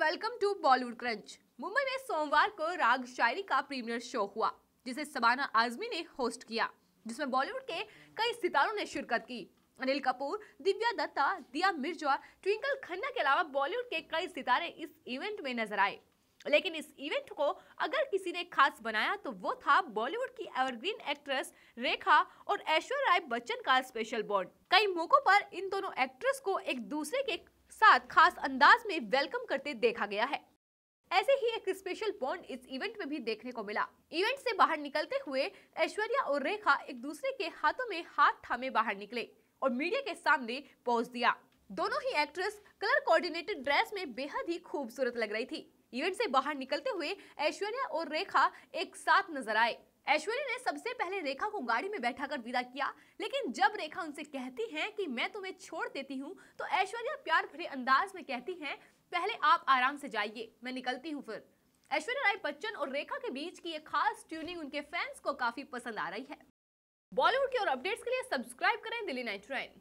Welcome to Bollywood crunch. Mumbai में सोमवार को राग शायरी का प्रीमियर शो हुआ जिसे सबाना आजमी ने होस्ट किया, जिसमें बॉलीवुड के कई सितारों ने शिरकत की। अनिल कपूर, दिव्या दत्ता, दिया मिर्जा, ट्विंकल खन्ना के अलावा बॉलीवुड के कई सितारे इस इवेंट में नजर आए। लेकिन इस इवेंट को अगर किसी ने खास बनाया तो वो था बॉलीवुड की एवरग्रीन एक्ट्रेस रेखा और ऐश्वर्या राय बच्चन का स्पेशल बॉन्ड। कई मौकों पर इन दोनों एक्ट्रेस को एक दूसरे के साथ खास अंदाज में वेलकम करते देखा गया है। ऐसे ही एक स्पेशल बॉन्ड इस इवेंट में भी देखने को मिला। इवेंट से बाहर निकलते हुए ऐश्वर्या और रेखा एक दूसरे के हाथों में हाथ थामे बाहर निकले और मीडिया के सामने पोज दिया। दोनों ही एक्ट्रेस कलर कोऑर्डिनेटेड ड्रेस में बेहद ही खूबसूरत लग रही थी। इवेंट से बाहर निकलते हुए ऐश्वर्या और रेखा एक साथ नजर आए। ऐश्वर्या ने सबसे पहले रेखा को गाड़ी में बैठाकर विदा किया, लेकिन जब रेखा उनसे कहती हैं कि मैं तुम्हें छोड़ देती हूं, तो ऐश्वर्या प्यार भरे अंदाज में कहती हैं, पहले आप आराम से जाइए, मैं निकलती हूं। फिर ऐश्वर्या राय बच्चन और रेखा के बीच की ये खास ट्यूनिंग उनके फैंस को काफी पसंद आ रही है। बॉलीवुड के और अपडेट्स के लिए सब्सक्राइब करें दिल्ली नाइट।